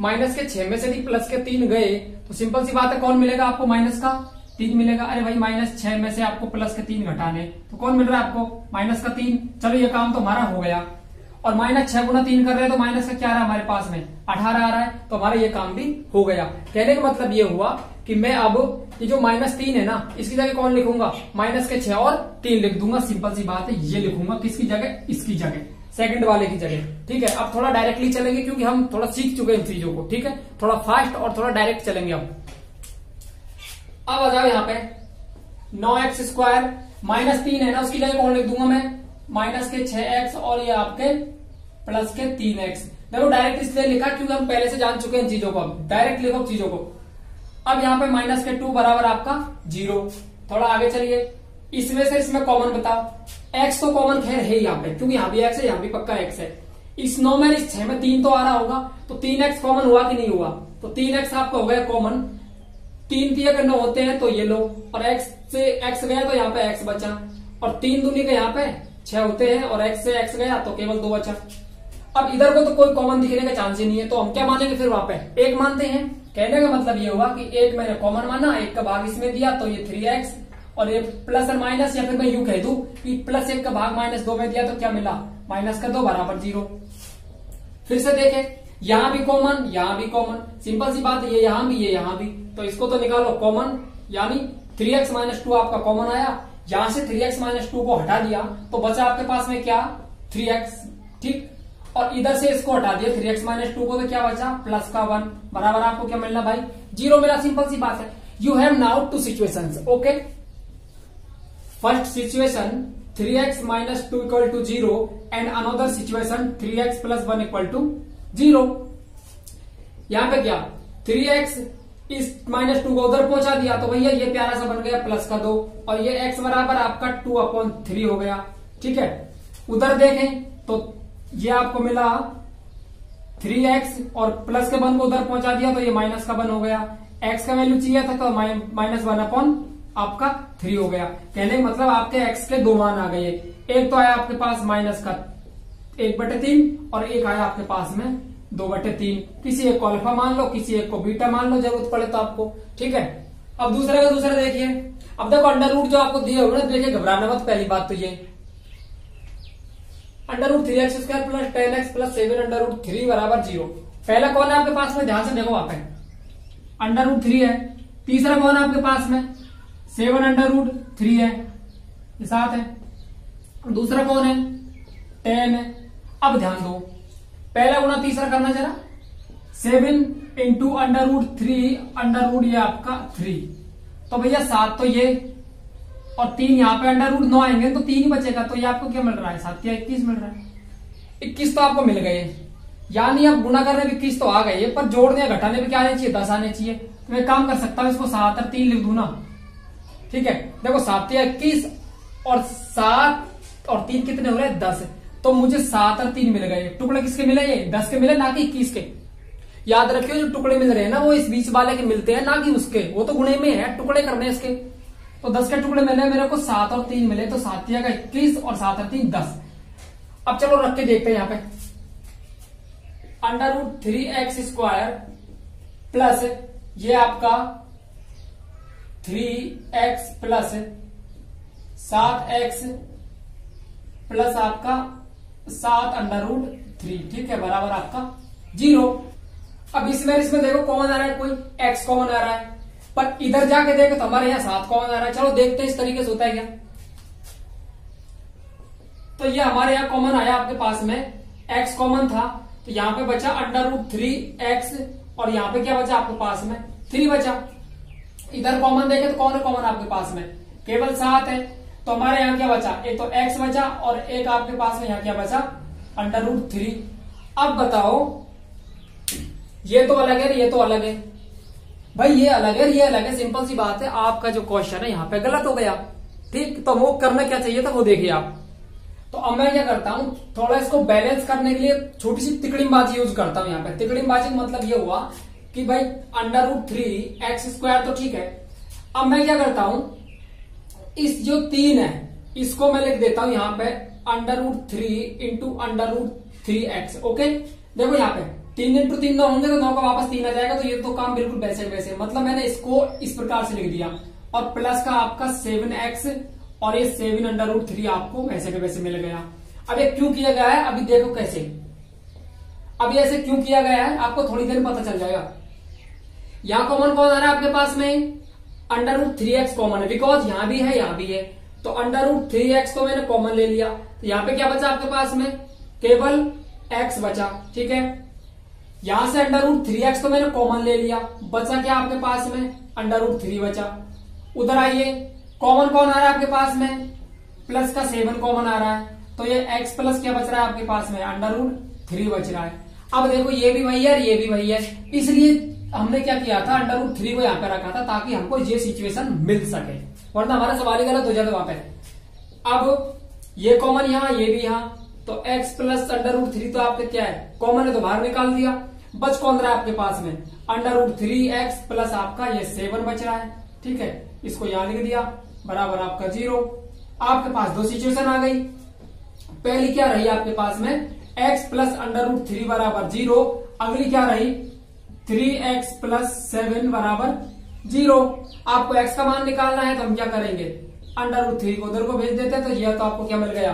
+3 गए तो सिंपल सी बात है कौन मिलेगा आपको, -3 मिलेगा। अरे भाई -6 में से आपको +3 घटाने तो कौन मिल रहा है आपको, -3। चलो ये काम तो हमारा हो गया, और -6 × 3 कर रहे हैं तो माइनस का क्या आ रहा है हमारे पास में, 18 आ रहा है, तो हमारा ये काम भी हो गया। कहने का मतलब ये हुआ कि मैं अब ये जो -3 है ना इसकी जगह कौन लिखूंगा, -6 और 3 लिख दूंगा, सिंपल सी बात है। ये लिखूंगा किसकी जगह, इसकी जगह, सेकंड वाले की जगह, ठीक है। अब थोड़ा डायरेक्टली चलेंगे क्योंकि हम थोड़ा सीख चुके हैं इन चीजों को, ठीक है। थोड़ा फास्ट और थोड़ा डायरेक्ट चलेंगे हम। अब आ जाओ यहाँ पे 9x2 -3 है ना उसकी जगह कौन लिख दूंगा मैं, -6x और ये आपके +3x। देखो डायरेक्ट इसलिए लिखा क्योंकि हम पहले से जान चुके हैं इन चीजों को, अब डायरेक्ट लिखो चीजों को। अब यहाँ पे -2 बराबर आपका 0। थोड़ा आगे चलिए इसमें से इसमें कॉमन बताओ, एक्स तो कॉमन खैर है यहाँ पे क्योंकि यहाँ भी एक्स है, यहाँ भी पक्का एक्स है। इस 9 में इस 6 में 3 तो आ रहा होगा, तो 3x कॉमन हुआ कि नहीं हुआ, तो 3x आपका हो गया कॉमन। 3 अगर 9 होते हैं तो ये लो, और x से x गया तो यहाँ पे x बचा, और 3 दूनी का यहाँ पे 6 होते हैं और x से x गया तो केवल 2 बचा। अब इधर को तो कोई कॉमन दिखने का चांस ही नहीं है, तो हम क्या मानेंगे फिर वहां पे एक मानते हैं। कहने का मतलब ये हुआ कि एक मैंने कॉमन माना, एक का भाग इसमें दिया तो ये 3x, और ये प्लस और माइनस, या फिर मैं यूं कह दूं कि प्लस 1 का भाग माइनस 2 में दिया तो क्या मिला, माइनस का 2 बराबर 0। फिर से देखें, यहां भी कॉमन, यहां भी कॉमन, सिंपल सी बात है, ये यहां भी, ये यहां भी, तो इसको तो निकालो कॉमन, यानी 3x माइनस 2 आपका कॉमन आया। यहां से 3x माइनस 2 को हटा दिया तो बचा आपके पास में क्या, 3x, ठीक। और इधर से इसको हटा दिया 3x माइनस 2 को, तो क्या बचा, प्लस का 1 बराबर आपको क्या मिलना भाई, 0 मिला। सिंपल सी बात है। You have now two situations. Okay, first situation 3x minus 2 equal to 0 and another situation 3x plus 1 equal to 0। यहां पे क्या, 3x इस माइनस 2 को उधर पहुंचा दिया तो भैया ये प्यारा सा बन गया प्लस का 2, और ये x बराबर आपका 2/3 हो गया, ठीक है। उधर देखें तो ये आपको मिला 3x, और प्लस के 1 को उधर पहुंचा दिया तो ये माइनस का 1 हो गया। x का वैल्यू चाहिए था तो -1/3 आपका 3 हो गया। कहने का मतलब आपके x के 2 मान आ गए, एक तो आया आपके पास माइनस का 1/3 और एक आया आपके पास में 2/3। किसी एक को अल्फा मान लो, किसी एक को बीटा मान लो, जरूरत पड़े तो आपको, ठीक है। अब दूसरे का दूसरा देखिए। अब देखो अंडर रूट जो आपको दिए हुए, देखिए घबराना मत। पहली बात तो ये under root 3x² plus 10x plus 7 under root 3 बराबर 0। पहला कौन है आपके पास में, ध्यान से देखो वहां पे अंडर रूट 3 है। तीसरा कौन है आपके पास में, 7 अंडर रूट 3 है, ये 7 है। दूसरा कौन है, 10 है। अब ध्यान दो, पहला गुना तीसरा करना जरा, 7 × अंडर रूट 3 अंडर रूट ये आपका 3, तो भैया 7 तो ये, और 3 यहाँ पे अंडर रूट 9 आएंगे तो 3 ही बचेगा। तो ये आपको क्या मिल रहा है, 7 या 21 मिल रहा है। 21 तो आपको मिल गए, यानी आप गुना करने में 21 तो आ गए, पर जोड़ने या घटाने में क्या आने चाहिए, 10 आने चाहिए। तो मैं काम कर सकता हूं, इसको 7 और 3 लिख दू ना, ठीक है। देखो 7 या 21 और 7 और 3 कितने हो रहे हैं, 10। तो मुझे 7 और 3 मिल गए। टुकड़े किसके मिले, ये 10 के मिले, ना कि 21 के। याद रखियो जो टुकड़े मिल रहे हैं ना, वो इस बीच वाले के मिलते हैं, ना कि उसके, वो तो गुणे में है, टुकड़े करने इसके। तो 10 के टुकड़े मिले मेरे को, 7 और 3 मिले, तो 7 या 21 और 7 और 3 10। अब चलो रख के देखते हैं यहाँ पे, अंडर रूट 3x² प्लस ये आपका 3x प्लस 7x प्लस आपका 7 अंडर रूट 3, ठीक है, बराबर आपका 0। अब इसमें देखो कॉमन आ रहा है, कोई x कॉमन आ रहा है, पर इधर जाके देखो तो हमारे यहाँ 7 कॉमन आ रहा है। चलो देखते हैं इस तरीके से होता है क्या। तो ये हमारे यहाँ कॉमन आया आपके पास में, x कॉमन था तो यहाँ पे बचा अंडर रूट 3x, और यहाँ पे क्या बचा आपके पास में, 3 बचा। इधर कॉमन देखे तो कौन है कॉमन आपके पास में, केवल 7 है। तो हमारे यहाँ क्या बचा, एक तो x बचा और एक आपके पास में यहाँ क्या बचा, अंडर रूट 3। अब बताओ, ये तो अलग है, ये तो अलग है भाई, ये अलग है, ये अलग है। सिंपल सी बात है, आपका जो क्वेश्चन है यहाँ पे गलत हो गया, ठीक। तो वो करना क्या चाहिए था वो देखिए आप। तो अब मैं क्या करता हूँ, थोड़ा इसको बैलेंस करने के लिए छोटी सी तिकड़ीमबाजी यूज करता हूँ यहाँ पे। तिकड़ीमबाजी का मतलब ये हुआ कि भाई अंडर रूट 3x² तो ठीक है। अब मैं क्या करता हूं, इस जो 3 है इसको मैं लिख देता हूं यहां पे under root 3 × under root 3x। Okay, देखो यहाँ पे 3 × 3 9 होंगे तो 9 का वापस 3 आ जाएगा, तो ये तो काम बिल्कुल वैसे वैसे, मतलब मैंने इसको इस प्रकार से लिख दिया। और प्लस का आपका 7x और ये 7 अंडर रूट 3 आपको वैसे के वैसे मिल गया। अब ये क्यों किया गया है, अभी देखो कैसे, अभी ऐसे क्यों किया गया है आपको थोड़ी देर पता चल जाएगा। यहाँ कॉमन कौन आ रहा है आपके पास में, अंडर रूट 3x कॉमन है, बिकॉज यहाँ भी है यहाँ भी है। तो अंडर रूट 3x को मैंने कॉमन ले लिया, तो यहाँ पे क्या बचा आपके पास में, केवल x बचा, ठीक है। यहां से अंडर रूट 3x को मैंने कॉमन ले लिया, बचा क्या आपके पास में, अंडर रूट 3 बचा। उधर आइए, कॉमन कौन आ रहा है आपके पास में, प्लस का 7 कॉमन आ रहा है, तो ये x प्लस क्या बच रहा है आपके पास में, अंडर रूट 3 बच रहा है। अब देखो ये भी वही है, ये भी वही है, इसलिए हमने क्या किया था, अंडर रूट थ्री को यहाँ पे रखा था ताकि हमको ये सिचुएशन मिल सके, वरना हमारा सवाल ही गलत हो जाता वहां पे। अब ये कॉमन यहाँ, ये भी यहाँ, तो x plus under root three तो आपके क्या है कॉमन है तो बाहर निकाल दिया। बच कौन रहा है आपके पास में, under root three x plus आपका ये 7 बच रहा है, ठीक है, इसको यहाँ लिख दिया बराबर आपका 0। आपके पास दो सिचुएशन आ गई, पहली क्या रही आपके पास में x plus under root three बराबर 0, अगली क्या रही 3x प्लस 7 बराबर 0। आपको x का मान निकालना है तो हम क्या करेंगे, अंडर रूट थ्री को उधर को भेज देते हैं, तो यह तो आपको क्या मिल गया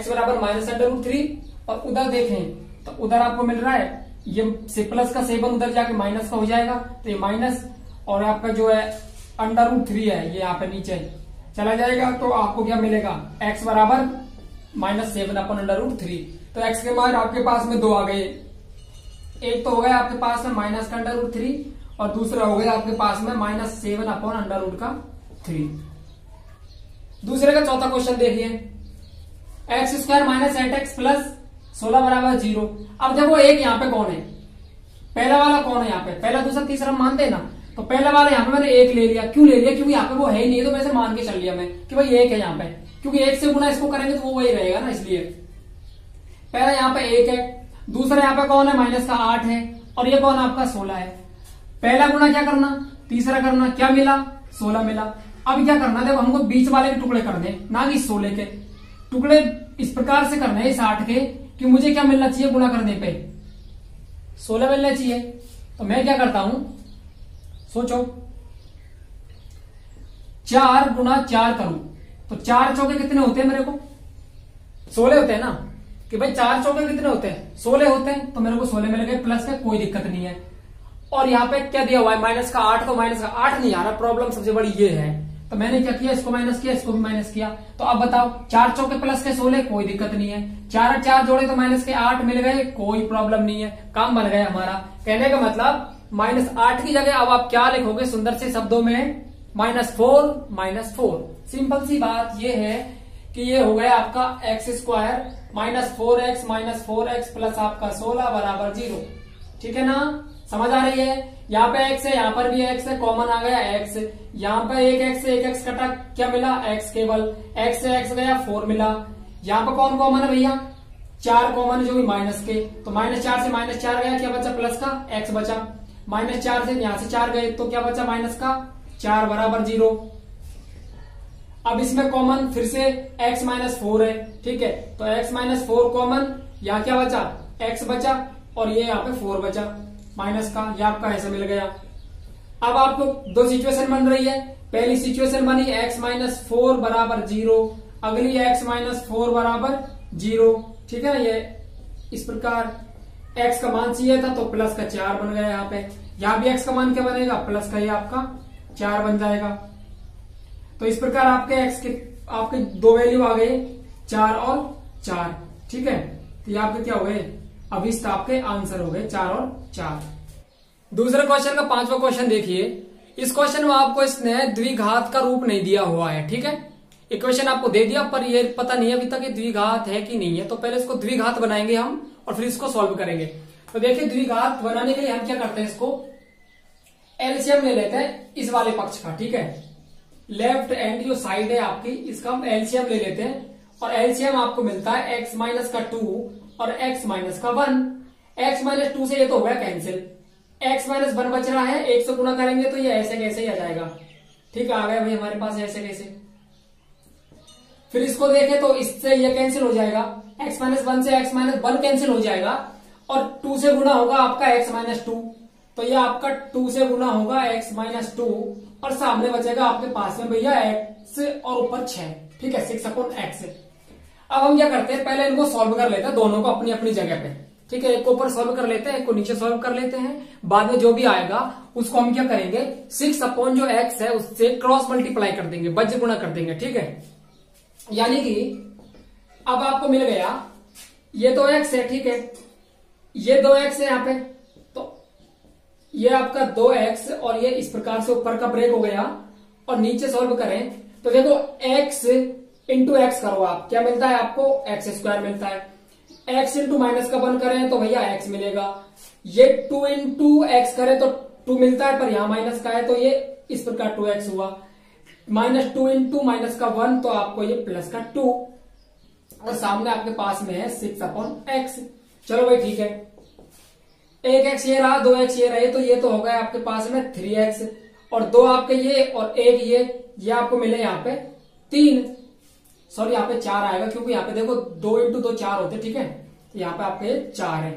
x बराबर माइनस अंडर रूट थ्री, और उधर देखें तो उधर आपको मिल रहा है ये प्लस का 7 उधर जाके माइनस का हो जाएगा, तो ये माइनस और आपका जो है अंडर रूट थ्री है ये यहाँ पे नीचे चला जाएगा, तो आपको क्या मिलेगा x बराबर माइनस 7 अपन अंडर रूट थ्री। तो x के मान आपके पास में दो आ गए, एक तो हो गया आपके पास में माइनस का अंडर रूट थ्री और दूसरा हो गया आपके पास में माइनस 7 अपॉन अंडर रूट का 3। दूसरे का चौथा क्वेश्चन देखिए, x square minus 8x plus 16 बराबर 0। अब देखो एक यहाँ पे कौन है, पहला वाला कौन है यहाँ पे, पहला दूसरा तीसरा मानते हैं ना, तो पहला वाला यहाँ पे मैंने एक ले लिया, क्यों ले लिया, क्योंकि यहाँ पे वो है ही नहीं, तो मैं मान के चल लिया मैं कि भाई एक है यहाँ पे, क्योंकि एक से गुना इसको करेंगे तो वो वही रहेगा ना, इसलिए पहला यहाँ पे एक है, दूसरा यहाँ पे कौन है माइनस का 8 है, और ये कौन आपका 16 है। पहला गुना क्या करना, तीसरा करना, क्या मिला 16 मिला। अब क्या करना, देखो हमको बीच वाले के टुकड़े करने, ना कि 16 के टुकड़े इस प्रकार से करने हैं इस 8 के, कि मुझे क्या मिलना चाहिए गुना करने पे 16 मिलना चाहिए। तो मैं क्या करता हूं, सोचो 4 गुना 4 करूं तो 4 चौके कितने होते हैं मेरे को, 16 होते हैं ना, कि भाई 4 चौके कितने होते हैं 16 होते हैं, तो मेरे को 16 मिल गए, प्लस का कोई दिक्कत नहीं है। और यहाँ पे क्या दिया हुआ है माइनस का 8 को माइनस का 8 नहीं आ रहा, प्रॉब्लम सबसे बड़ी ये है। तो मैंने क्या किया, इसको माइनस किया, इसको भी माइनस किया, तो अब बताओ 4 चौके प्लस के 16 कोई दिक्कत नहीं है, 4 और 4 जोड़े तो माइनस के 8 मिल गए, कोई प्रॉब्लम नहीं है, काम बन गया हमारा। कहने का मतलब -8 की जगह अब आप क्या लिखोगे सुंदर से शब्दों में, -4 -4। सिंपल सी बात ये है कि ये हो गया आपका x square minus 4x plus आपका 16 बराबर 0, ठीक है ना, समझ आ रही है। यहाँ पे x है, यहाँ पर भी x है, कॉमन आ गया x, यहाँ पे एक x कटा, क्या मिला x, केवल x से x गया 4 मिला। यहाँ पे कौन कॉमन है भैया, 4 कॉमन, जो भी माइनस के, तो -4 से -4 गया, क्या बचा प्लस का x बचा, -4 से यहाँ से 4 गए तो क्या बचा माइनस का 4 बराबर 0। अब इसमें कॉमन फिर से x -4 है, ठीक है, तो x -4 कॉमन, यहाँ क्या बचा x बचा, और ये यहाँ पे 4 बचा माइनस का, ये आपका ऐसे मिल गया। अब आपको दो सिचुएशन बन रही है, पहली सिचुएशन बनी x -4 बराबर 0, अगली x -4 बराबर 0, ठीक है ना। ये इस प्रकार x का मान चाहिए था तो प्लस का 4 बन गया, यहाँ पे यहाँ भी x का मान क्या बनेगा प्लस का, ये आपका 4 बन जाएगा। तो इस प्रकार आपके x के आपके दो वैल्यू आ गए 4 और 4, ठीक है, तो ये आपके क्या हो गए अभी आपके आंसर हो गए 4 और 4। दूसरे क्वेश्चन का पांचवा क्वेश्चन देखिए, इस क्वेश्चन में आपको इसने द्विघात का रूप नहीं दिया हुआ है, ठीक है, इक्वेशन आपको दे दिया पर ये पता नहीं अभी तक ये द्विघात है कि नहीं है, तो पहले इसको द्विघात बनाएंगे हम और फिर इसको सॉल्व करेंगे। तो देखिए द्विघात बनाने के लिए हम क्या करते हैं, इसको एलसीएम ले लेते हैं इस वाले पक्ष का, ठीक है, लेफ्ट एंड जो साइड है आपकी इसका हम एलसीएम ले लेते हैं, और एलसीएम आपको मिलता है x माइनस का 2 और x माइनस का 1। x माइनस 2 से ये तो हो गया कैंसिल, x माइनस 1 बच रहा है, 1 से गुना करेंगे तो ये ऐसे कैसे ही आ जाएगा, ठीक है, आ गया भाई हमारे पास ऐसे कैसे। फिर इसको देखें तो इससे ये कैंसिल हो जाएगा, x माइनस 1 से x माइनस 1 कैंसिल हो जाएगा, और 2 से गुना होगा आपका x माइनस 2, तो ये आपका 2 से गुना होगा x माइनस 2, और सामने बचेगा आपके पास में भैया x और ऊपर 6, ठीक है, 6 अपॉन x। अब हम क्या करते हैं, पहले इनको सॉल्व कर लेते हैं दोनों को अपनी अपनी जगह पे, ठीक है, एक को ऊपर सॉल्व कर लेते हैं, एक को नीचे सॉल्व कर लेते हैं, बाद में जो भी आएगा उसको हम क्या करेंगे 6 अपॉन जो x है उससे क्रॉस मल्टीप्लाई कर देंगे, बज गुणा कर देंगे, ठीक है। यानी कि अब आपको मिल गया ये 2x है, ठीक है, ये 2x है यहाँ पे, ये आपका 2x, और ये इस प्रकार से ऊपर का ब्रेक हो गया, और नीचे सॉल्व करें तो देखो x इंटू एक्स करो आप, क्या मिलता है आपको x स्क्वायर मिलता है, x इंटू माइनस का 1 करें तो भैया x मिलेगा, ये 2 इंटू एक्स करें तो टू मिलता है, पर यहां माइनस का है तो ये इस प्रकार 2x हुआ, माइनस 2 इंटू माइनस का 1 तो आपको ये प्लस का 2, और सामने आपके पास में है 6/x। चलो भाई ठीक है, 1x ये रहा, 2x ये रहे, तो ये तो हो गया आपके पास में 3x, और 2 आपके ये और 1 ये आपको मिले यहाँ पे 4 आएगा, क्योंकि यहाँ पे देखो 2 इंटू 2 4 होते, ठीक है, तो यहाँ पे आपके 4 है,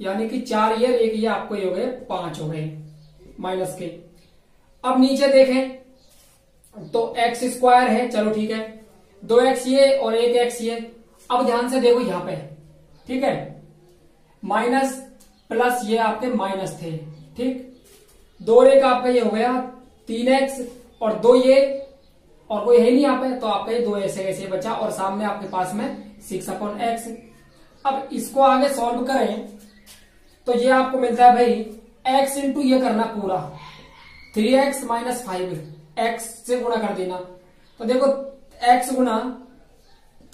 यानी कि 4 ये, 1 ये आपको ये हो गए 5 हो गए माइनस के। अब नीचे देखें तो एक्स स्क्वायर है, चलो ठीक है, 2x ये और 1x ये। अब ध्यान से देखो यहाँ पे, ठीक है, माइनस प्लस ये आपके माइनस थे, ठीक, 2 आपका ये हो गया 3x, और 2 ये और कोई है नहीं यहाँ पे, तो आपका ये 2 ऐसे ऐसे बचा, और सामने आपके पास में 6/x। अब इसको आगे सॉल्व करें तो ये आपको मिलता है भाई x इंटू ये करना पूरा 3x माइनस 5, x से गुणा कर देना, तो देखो x गुना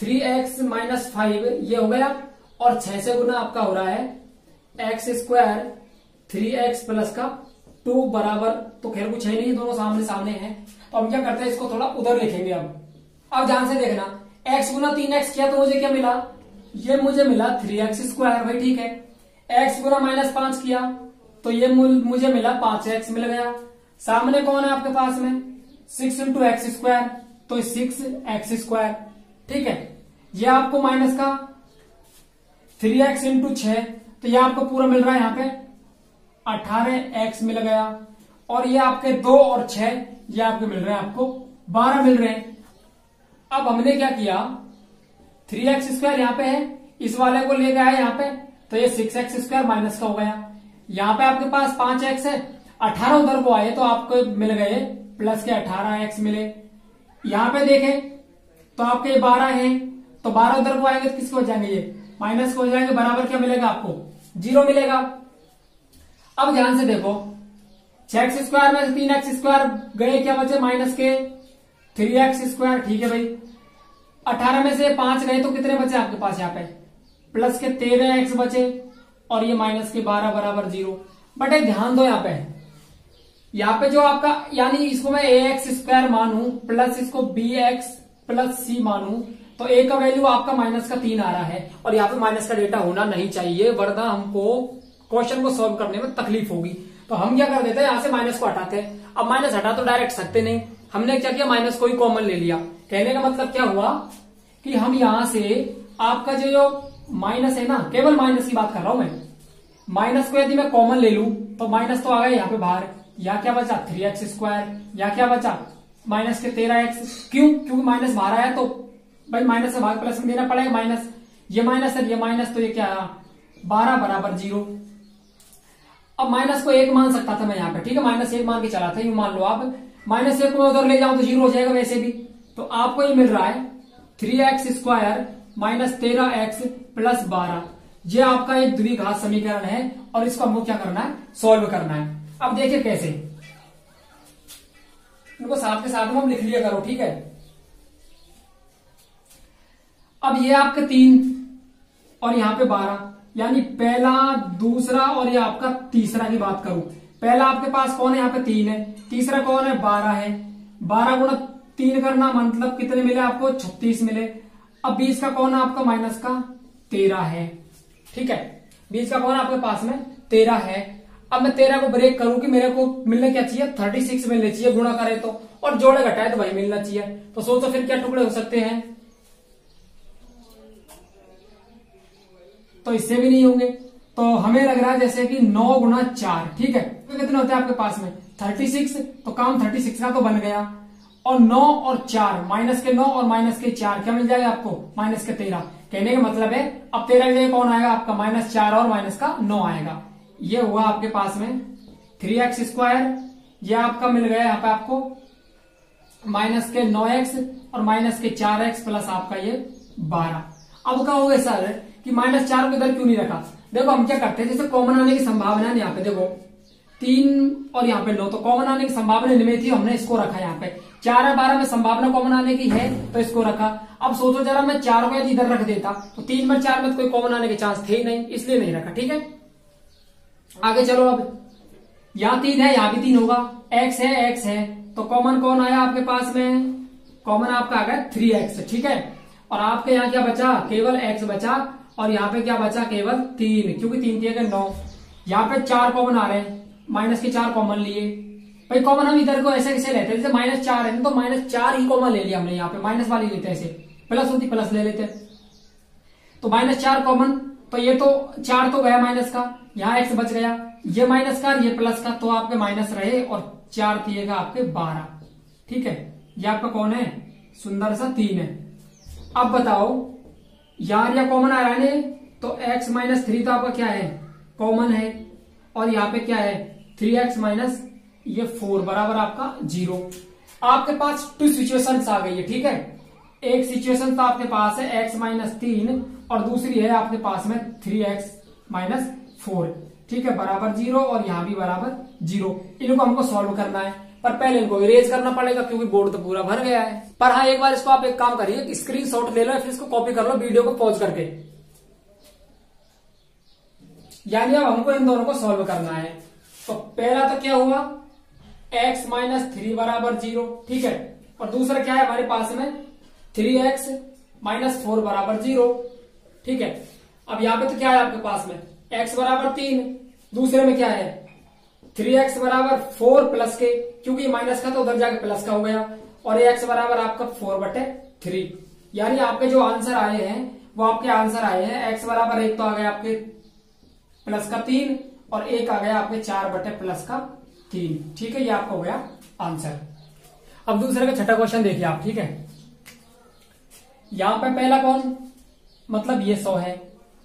3x माइनस 5 ये हो गया, और 6 से गुना आपका हो रहा है x स्क्वायर 3x प्लस का 2 बराबर, तो खैर कुछ है नहीं, दोनों सामने सामने हैं, तो हम क्या करते हैं इसको थोड़ा उधर लिखेंगे। अब ध्यान से देखना, x गुना 3x किया तो मुझे क्या मिला, ये मुझे मिला 3x स्क्वायर, भाई ठीक है, x गुना माइनस 5 किया तो ये मुझे मिला 5x मिल गया, सामने कौन है आपके पास में 6 इंटू x स्क्वायर, तो 6x स्क्वायर, ठीक है, ये आपको माइनस का 3x इंटू 6, तो ये आपको पूरा मिल रहा है यहाँ पे 18x मिल गया, और ये आपके 2 और 6 ये आपके मिल रहे हैं, आपको 12 मिल रहे हैं। अब हमने क्या किया, 3x स्क्वायर यहाँ पे है, इस वाले को ले गया है यहाँ पे, तो ये 6x स्क्वायर माइनस का हो गया, यहाँ पे आपके पास 5x है, 18 उधर को आए तो आपको मिल गए प्लस के 18x मिले। यहाँ पे देखें तो आपके 12 हैं, तो 12 उधर को आएंगे तो किसको हो जाएंगे, ये माइनस को हो जाएंगे, बराबर क्या मिलेगा आपको 0 मिलेगा। अब ध्यान से देखो 6x स्क्वायर में 3x स्क्वायर गए, क्या बचे माइनस के 3x स्क्वायर, ठीक है भाई, 18 में से 5 गए तो कितने बचे आपके पास यहाँ पे प्लस के 13x बचे, और ये माइनस के 12 बराबर 0। बट एक ध्यान दो यहाँ पे जो आपका, यानी इसको मैं ax स्क्वायर मानू प्लस इसको bx प्लस c मानू, तो a का वैल्यू आपका माइनस का 3 आ रहा है, और यहाँ पे माइनस का डेटा होना नहीं चाहिए, वरना हमको क्वेश्चन को सॉल्व करने में तकलीफ होगी। तो हम क्या कर देते हैं, यहाँ से माइनस को हटाते हैं। अब माइनस हटा तो डायरेक्ट सकते नहीं, हमने क्या किया माइनस को ही कॉमन ले लिया। कहने का मतलब क्या हुआ कि हम यहाँ से आपका जो माइनस है ना, केवल माइनस की बात कर रहा हूं मैं, माइनस को यदि मैं कॉमन ले लूं तो माइनस तो आ गया यहाँ पे बाहर, या क्या बचा 3x स्क्वायर, या क्या बचा माइनस के 13x। क्यों? क्योंकि माइनस बाहर आया तो भाई माइनस से भाग प्लस में देना पड़ेगा, माइनस ये माइनस है, ये माइनस, तो ये क्या आया 12 बराबर 0। अब माइनस को 1 मान सकता था मैं यहाँ पे, ठीक है, -1 मान के चला था, यू मान लो आप -1 को उधर ले जाओ तो 0 हो जाएगा वैसे भी। तो आपको ये मिल रहा है 3x square minus 13x plus 12, ये आपका एक द्विघात समीकरण है, और इसको हमको क्या करना है सॉल्व करना है। अब देखिए कैसे, इनको साथ के साथ में हम लिख लिया करो, ठीक है। अब ये आपके 3 और यहाँ पे 12, यानी पहला, दूसरा और ये आपका तीसरा की बात करूं, पहला आपके पास कौन है यहाँ पे 3 है, तीसरा कौन है 12 है, 12 गुणा 3 करना मतलब कितने मिले आपको 36 मिले। अब 20 का कौन है आपका माइनस का 13 है, ठीक है, 20 का कौन आपके पास में 13 है। अब मैं 13 को ब्रेक करूं कि मेरे को मिलने क्या चाहिए 36 मिलने चाहिए, गुणा करे तो, और जोड़े घटाए तो वही मिलना चाहिए। तो सोचो फिर क्या टुकड़े हो सकते हैं, तो इससे भी नहीं होंगे, तो हमें लग रहा है जैसे कि 9 गुणा 4, ठीक है, तो कितने होते हैं आपके पास में 36, तो काम 36 का तो बन गया, और 9 और 4 माइनस के 9 और माइनस के 4 क्या मिल जाएगा आपको माइनस के 13। कहने का मतलब है अब 13 के जगह कौन आएगा आपका -4 और -9 आएगा। ये हुआ आपके पास में 3x स्क्वायर, यह आपका मिल गया यहाँ पे आपको माइनस के 9x और माइनस के 4x प्लस आपका ये 12। अब कहोगे सर कि -4 को इधर क्यों नहीं रखा, देखो हम क्या करते हैं जैसे कॉमन आने की संभावना है, यहाँ पे देखो 3 और यहाँ पे 9 तो कॉमन आने की संभावना लिमिट थी, हमने इसको रखा यहाँ पे, 4 और 12 में संभावना कॉमन आने की है तो इसको रखा। अब सोचो जरा मैं 4 को यदि इधर रख देता तो 3 और 4 में तो कोई कॉमन आने के चांस थे ही नहीं, इसलिए नहीं रखा, ठीक है। आगे चलो, अब यहाँ तीन है यहाँ भी तीन होगा, x है तो कॉमन कौन आया आपके पास में, कॉमन आपका आ गया 3x। ठीक है, और आपके यहाँ क्या बचा, केवल x बचा और यहाँ पे क्या बचा केवल 3, क्योंकि 3 3 9। यहाँ पे 4 कॉमन आ रहे हैं, माइनस के 4 कॉमन लिए। भाई कॉमन हम इधर को ऐसे कैसे लेते हैं, जैसे -4 है तो -4 ही कॉमन ले लिया हमने, यहाँ पे माइनस वाली लेते हैं, ऐसे प्लस होती प्लस ले लेते हैं। तो -4 कॉमन, तो ये तो 4 तो गया माइनस का, यहाँ x बच गया, ये माइनस का ये प्लस का, तो आपके माइनस रहे और 4 दिएगा आपके 12। ठीक है, ये आपका कौन है, सुंदर सा 3 है। अब बताओ यार या कॉमन आ रहा है तो x माइनस 3 तो आपका क्या है कॉमन है, और यहाँ पे क्या है 3x माइनस ये 4 बराबर आपका 0। आपके पास 2 सिचुएशंस आ गई है। ठीक है, एक सिचुएशन तो आपके पास है x माइनस 3 और दूसरी है आपके पास में 3x माइनस 4। ठीक है, बराबर 0 और यहाँ भी बराबर 0। इनको हमको सॉल्व करना है, पर पहले इनको इरेज करना पड़ेगा क्योंकि बोर्ड तो पूरा भर गया है। पर हाँ, एक बार इसको आप एक काम करिए, स्क्रीनशॉट ले लो फिर इसको कॉपी कर लो वीडियो को पॉज करके। यानी अब हमको इन दोनों को सॉल्व करना है। तो पहला तो क्या हुआ x माइनस 3 बराबर 0। ठीक है, और दूसरा क्या है हमारे पास में 3x माइनस 4 बराबर 0। ठीक है, अब यहाँ पे तो क्या है आपके पास में x बराबर 3, दूसरे में क्या है 3x बराबर 4 प्लस के, क्योंकि माइनस का तो उधर जाके प्लस का हो गया, और x बराबर आपका 4/3। यानी आपके जो आंसर आए हैं वो आपके आंसर आए हैं x बराबर 1 तो आ गया आपके प्लस का 3 और 1 आ गया आपके 4/+3। ठीक है, ये आपका हो गया आंसर। अब दूसरे का छठा क्वेश्चन देखिए आप। ठीक है, यहां पर पहला कौन मतलब ये 100 है,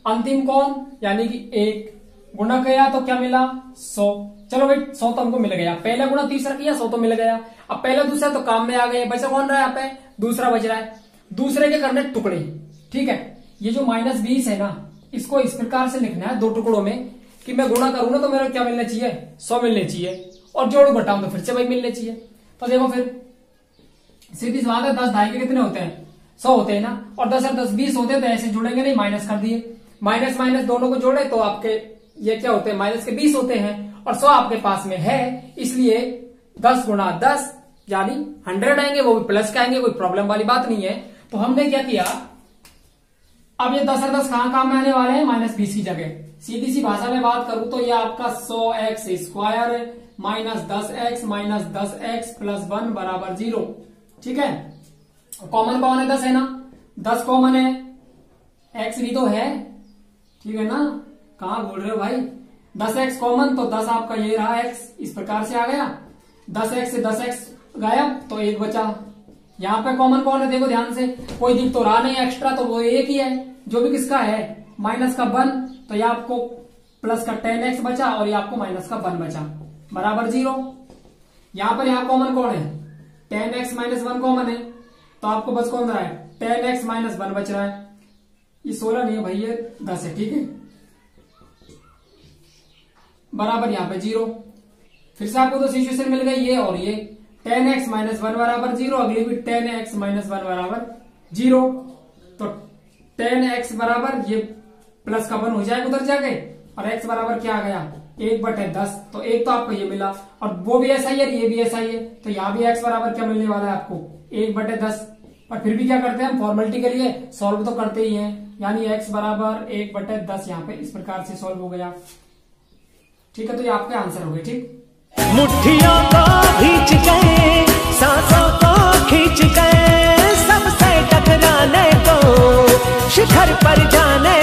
अंतिम कौन यानी कि 1, गुणा किया तो क्या मिला 100। चलो भाई 100 तो हमको मिल गया, पहला गुणा तीसरा किया 100 तो मिल गया। अब पहला दूसरा तो काम में आ गए, बचा कौन रहा है यहाँ पे दूसरा बच रहा है, दूसरे के करने टुकड़े। ठीक है, ये जो -20 है ना इसको इस प्रकार से लिखना है 2 टुकड़ों में कि मैं गुणा करूं ना तो मेरा क्या मिलना चाहिए 100 मिलने चाहिए, और जोड़ घटाऊं तो फिर से भाई मिलने चाहिए। तो देखो फिर सीधी बात है 10 ढाई के कितने होते हैं 100 होते हैं ना, और 10 और 10 20 होते हैं, तो ऐसे जुड़ेंगे नहीं, माइनस कर दिए, -- दोनों को जोड़े तो आपके ये क्या होते हैं -20 होते हैं, और 100 आपके पास में है इसलिए 10 गुणा 10 यानी 100 आएंगे, वो भी प्लस के आएंगे, कोई प्रॉब्लम वाली बात नहीं है। तो हमने क्या किया, अब ये 10 और 10 कहां काम में आने वाले हैं -20 की जगह। सीधी सी भाषा में बात करूं तो ये आपका 100x² -10x +1 0। ठीक है, कॉमन कौन है 10 है ना, 10 कॉमन है, x भी तो है। ठीक है ना, कहां बोल रहे हो भाई, 10x कॉमन तो 10 आपका ये रहा x, इस प्रकार से आ गया 10x से 10x गायब तो 1 बचा। यहाँ पे कॉमन कौन है देखो ध्यान से, कोई दिख तो रहा नहीं एक्स्ट्रा, तो वो 1 ही है जो भी किसका है -1, तो ये आपको प्लस का 10x बचा और ये आपको -1 बचा बराबर 0। यहाँ पर यहाँ कॉमन कौन है 10x - 1 कॉमन है, तो आपको बस कौन रहा है 10x - 1 बच रहा है। ये 16 नहीं है भाई, ये 10 है। ठीक है, बराबर यहाँ पे 0। फिर से आपको 2 सिचुएशन मिल गई, ये और ये 10x - 1 बराबर 0, अगली भी 10x - 1 बराबर 0। तो 10x बराबर ये प्लस का 1 हो जाएगा उधर जाके, और x बराबर क्या आ गया 1/10, तो 1 तो आपको ये मिला, और वो भी ऐसा ही है ये भी ऐसा ही है, तो यहाँ भी x बराबर क्या मिलने वाला है आपको 1/10। पर फिर भी क्या करते हैं हम फॉर्मेलिटी के लिए सॉल्व तो करते ही हैं, यानी x बराबर 1/10 यहाँ पे इस प्रकार से सॉल्व हो गया। ठीक है, तो ये आपके आंसर हो गए। ठीक, मुठ्ठियों को खींच गए, सांसों को खींच गए, सबसे टकराने को शिखर पर जाने